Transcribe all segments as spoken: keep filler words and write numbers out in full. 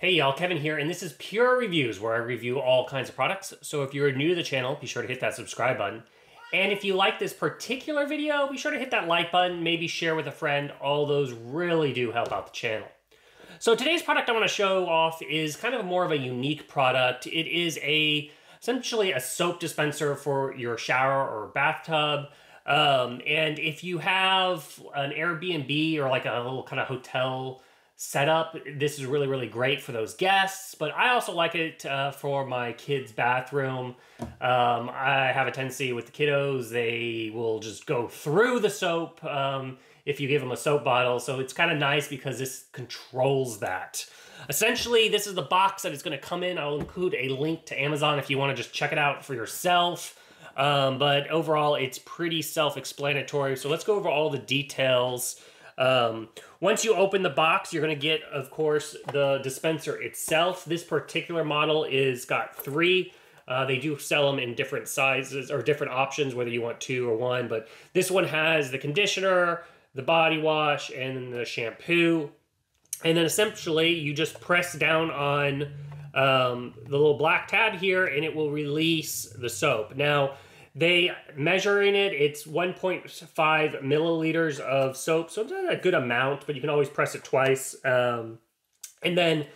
Hey y'all, Kevin here, and this is Pure Reviews, where I review all kinds of products. So if you're new to the channel, be sure to hit that subscribe button. And if you like this particular video, be sure to hit that like button, maybe share with a friend. All those really do help out the channel. So today's product I want to show off is kind of more of a unique product. It is a essentially a soap dispenser for your shower or bathtub. Um, and if you have an Airbnb or like a little kind of hotel setup, this is really, really great for those guests, but I also like it uh, for my kids' bathroom. Um, I have a tendency with the kiddos, they will just go through the soap um, if you give them a soap bottle. So it's kind of nice because this controls that. Essentially, this is the box that it's going to come in. I'll include a link to Amazon if you want to just check it out for yourself. Um, but overall, it's pretty self-explanatory. So let's go over all the details. Um, once you open the box, you're going to get, of course, the dispenser itself. This particular model is got three. Uh, they do sell them in different sizes or different options, whether you want two or one. But this one has the conditioner, the body wash, and the shampoo. And then essentially, you just press down on um, the little black tab here, and it will release the soap. Now, They measuring it, it's one point five milliliters of soap, so it's not a good amount, but you can always press it twice. Um, and then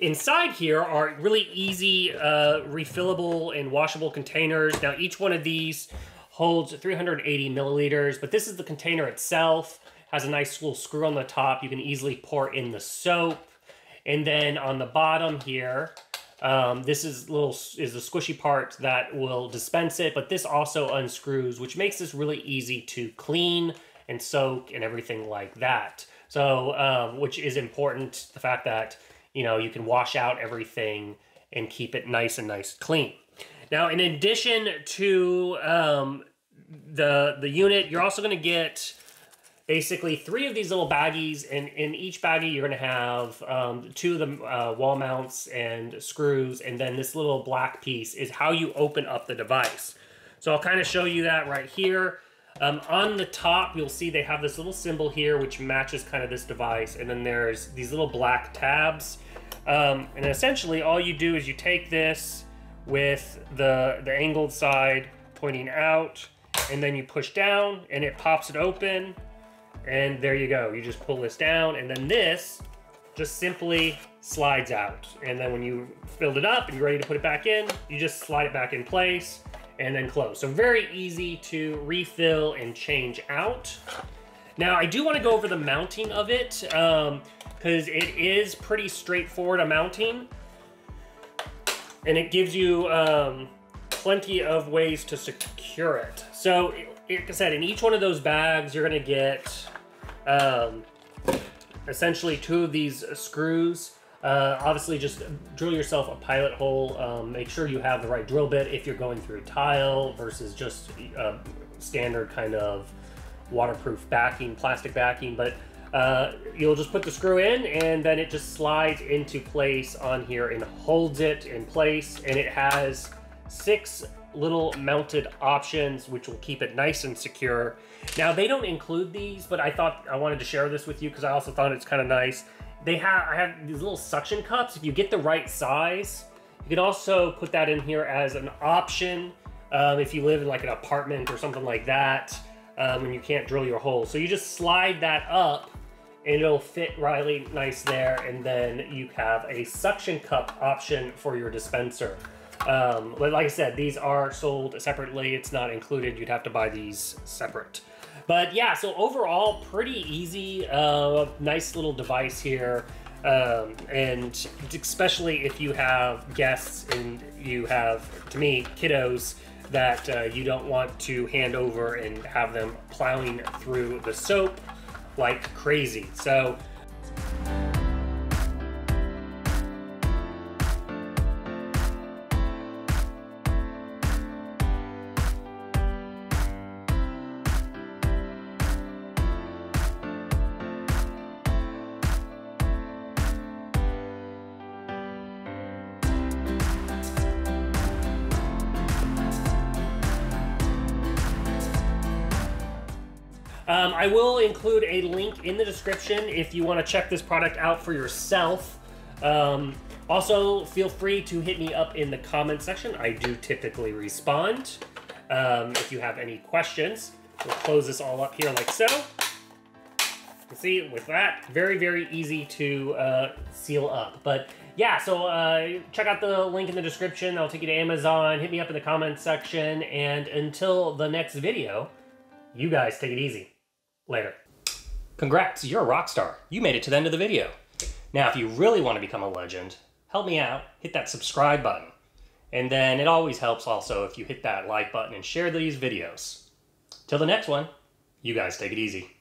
inside here are really easy uh, refillable and washable containers. Now each one of these holds three hundred eighty milliliters, but this is the container itself. Has a nice little screw on the top. You can easily pour in the soap. And then on the bottom here, Um, this is little is the squishy part that will dispense it, but this also unscrews, which makes this really easy to clean and soak and everything like that. So, um, which is important, the fact that, you know, you can wash out everything and keep it nice and nice clean. Now, in addition to um, the, the unit, you're also going to get basically three of these little baggies, and in each baggie you're going to have um, two of the uh, wall mounts and screws, and then this little black piece is how you open up the device. So I'll kind of show you that right here. Um, on the top, you'll see they have this little symbol here, which matches kind of this device, and then there's these little black tabs. Um, and essentially, all you do is you take this with the, the angled side pointing out, and then you push down, and it pops it open. And there you go. You just pull this down, and then this just simply slides out. And then when you filled it up and you're ready to put it back in, you just slide it back in place and then close. So very easy to refill and change out. Now, I do want to go over the mounting of it um, because it is pretty straightforward a mounting. And it gives you um, plenty of ways to secure it. So, like I said, in each one of those bags, you're going to get Um, essentially two of these screws. Uh, obviously, just drill yourself a pilot hole. Um, make sure you have the right drill bit if you're going through tile versus just uh, standard kind of waterproof backing, plastic backing. But uh, you'll just put the screw in, and then it just slides into place on here and holds it in place. And it has six little mounted options, which will keep it nice and secure. Now, they don't include these, but I thought I wanted to share this with you because I also thought it's kind of nice. They have I have these little suction cups. If you get the right size, you can also put that in here as an option um, if you live in like an apartment or something like that, um, and you can't drill your hole. So you just slide that up, and it'll fit really nice there. And then you have a suction cup option for your dispenser. Um, but like I said, these are sold separately. It's not included. You'd have to buy these separate. But yeah, so overall, pretty easy. Uh, nice little device here. Um, and especially if you have guests and you have, to me, kiddos that uh, you don't want to hand over and have them plowing through the soap like crazy. So Um, I will include a link in the description if you want to check this product out for yourself. Um, Also, feel free to hit me up in the comment section. I do typically respond um, if you have any questions. We'll close this all up here like so. You see, with that, very, very easy to uh, seal up. But yeah, so uh, check out the link in the description. That'll take you to Amazon. Hit me up in the comment section. And until the next video, you guys take it easy. Later. Congrats, you're a rock star. You made it to the end of the video. Now, if you really want to become a legend, help me out, hit that subscribe button. And then it always helps also if you hit that like button and share these videos. Till the next one, you guys take it easy.